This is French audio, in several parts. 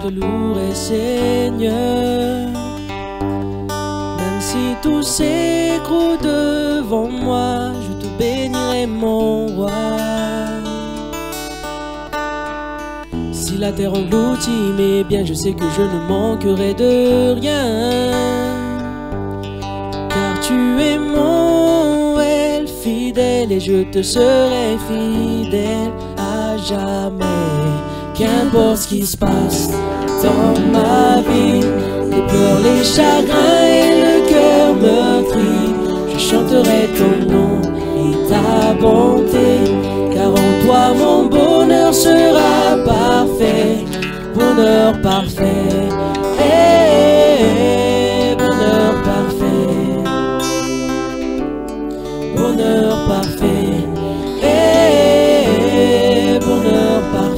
te louerai, Seigneur. Même si tout s'écroule devant moi, je te bénirai, mon roi. Si la terre engloutit mes biens, je sais que je ne manquerai de rien. Car tu es mon El fidèle, et je te serai fidèle à jamais. Qu'importe ce qui se passe dans ma vie, les pleurs, les chagrins et le cœur meurtri, je chanterai ton nom et ta bonté, car en toi mon bonheur sera parfait, bonheur parfait, hey, bonheur parfait, bonheur parfait, hey, bonheur parfait.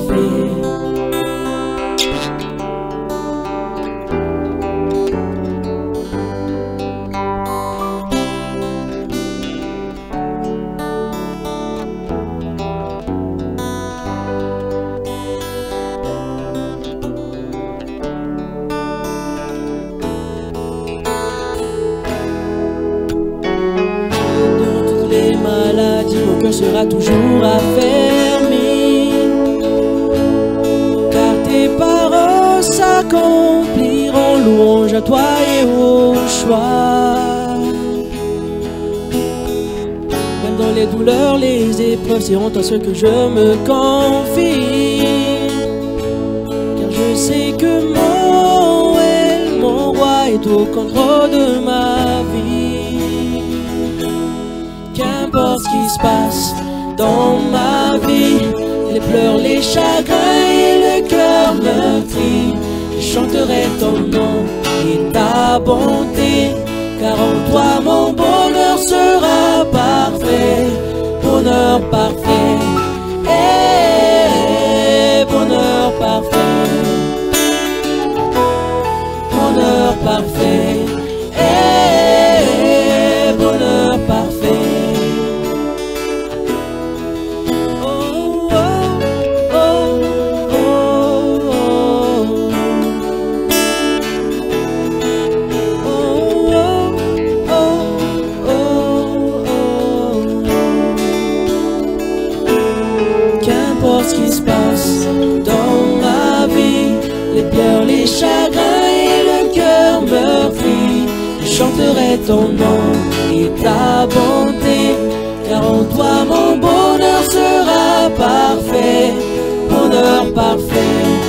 Mon cœur sera toujours affermi, car tes paroles s'accompliront, louange à toi et au choix. Même dans les douleurs, les épreuves seront à ceux que je me confie, car je sais que mon El, mon roi, est au contrôle de ma vie. Qu'importe ce qui se passe dans ma vie, les pleurs, les chagrins et le cœur meurtri, je chanterai ton nom et ta bonté, car en toi mon bonheur sera parfait, bonheur parfait, hey, bonheur parfait, bonheur parfait, hey, bonheur parfait. Chanterai ton nom et ta bonté, car en toi mon bonheur sera parfait, bonheur parfait.